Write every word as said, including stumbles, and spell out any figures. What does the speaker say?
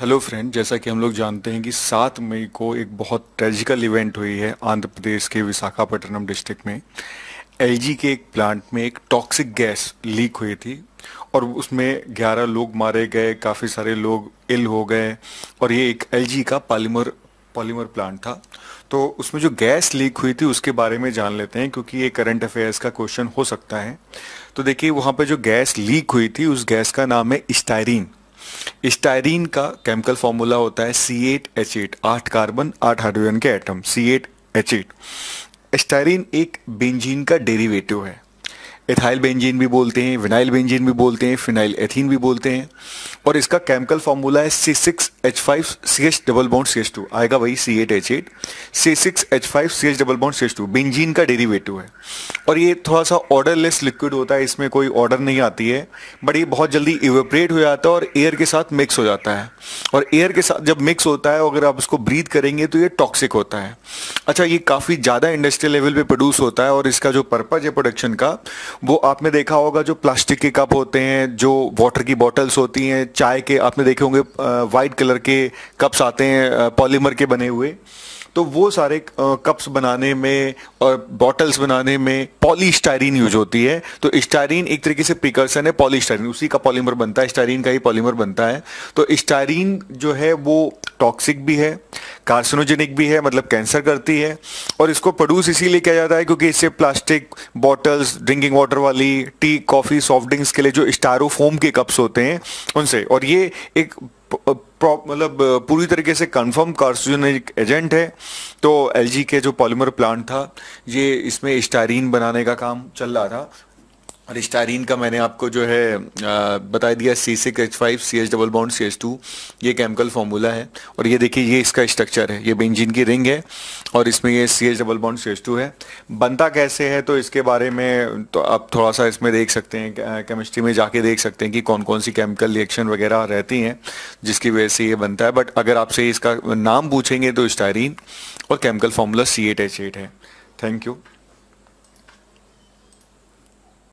Hello friend, जैसा कि हम लोग जानते हैं कि सात मई को एक बहुत ट्रेजिकल इवेंट हुई है आंध्र प्रदेश के विशाखापट्टनम डिस्ट्रिक्ट में। एलजी के एक प्लांट में एक टॉक्सिक गैस लीक हुई थी और उसमें ग्यारह लोग मारे गए, काफ़ी सारे लोग इल हो गए। और ये एक एलजी का पॉलीमर पॉलीमर प्लांट था। तो उसमें जो गैस लीक हुई थी उसके बारे में जान लेते हैं, क्योंकि ये करंट अफेयर्स का क्वेश्चन हो सकता है। तो देखिए, वहाँ पर जो गैस लीक हुई थी उस गैस का नाम है स्टायरीन। स्टायरीन का केमिकल फॉर्मूला होता है सी एट एच एट, आठ कार्बन आठ हाइड्रोजन के atom, C eight H eight. Styrene एक बेंजीन का डेरिवेटिव है। एथाइल बेंजीन भी बोलते हैं, विनाइल बेंजीन भी बोलते हैं, फिनाइल एथीन भी बोलते हैं। और इसका केमिकल फॉर्मूला है C six H five C H double bond C H two, आएगा वही C eight H eight, C six H five C H double bond C H two. Benzene का derivative है और ये थोड़ा सा ऑर्डरलेस लिक्विड होता है, इसमें कोई ऑर्डर नहीं आती है, बट ये बहुत जल्दी इवेपोरेट हो जाता है और एयर के साथ मिक्स हो जाता है। और एयर के साथ जब मिक्स होता है, अगर आप इसको ब्रीथ करेंगे तो ये टॉक्सिक होता है। अच्छा, ये काफ़ी ज़्यादा इंडस्ट्रियल लेवल पर प्रोड्यूस होता है और इसका जो पर्पज़ है प्रोडक्शन का, वो आपने देखा होगा, जो प्लास्टिक के कप होते हैं, जो वाटर की बॉटल्स होती हैं, चाय के आपने देखे होंगे वाइट कलर के कप्स आते हैं पॉलीमर के बने हुए। तो वो सारे कप्स बनाने में और बॉटल्स बनाने में पॉलीस्टायरीन यूज होती है। तो स्टायरीन एक तरीके से प्रिकर्सन है पॉलीस्टायरीन, उसी का पॉलीमर बनता है, स्टायरीन का ही पॉलीमर बनता है। तो स्टायरीन जो है वो टॉक्सिक भी है, कार्सिनोजेनिक भी है, मतलब कैंसर करती है। और इसको प्रोड्यूस इसीलिए किया जाता है क्योंकि इससे प्लास्टिक बॉटल्स, ड्रिंकिंग वाटर वाली, टी, कॉफ़ी, सॉफ्ट ड्रिंक्स के लिए जो स्टायरोफोम के कप्स होते हैं उनसे। और ये एक मतलब पूरी तरीके से कंफर्म कार्सिनोजेनिक एजेंट है। तो एलजी के जो पॉलीमर प्लांट था, ये इसमें स्टायरीन बनाने का काम चल रहा था। और स्टायरीन का मैंने आपको जो है बता दिया, C six H five C H double bond C H two, ये केमिकल फॉर्मूला है। और ये देखिए, ये इसका स्ट्रक्चर है, ये बेंजीन की रिंग है और इसमें ये C H double bond C H two है। बनता कैसे है तो इसके बारे में तो आप थोड़ा सा इसमें देख सकते हैं, केमिस्ट्री में जाके देख सकते हैं कि कौन कौन सी केमिकल रिएक्शन वगैरह रहती हैं जिसकी वजह से ये बनता है। बट अगर आपसे इसका नाम पूछेंगे तो स्टायरीन और chemical formula C eight H eight है। Thank you.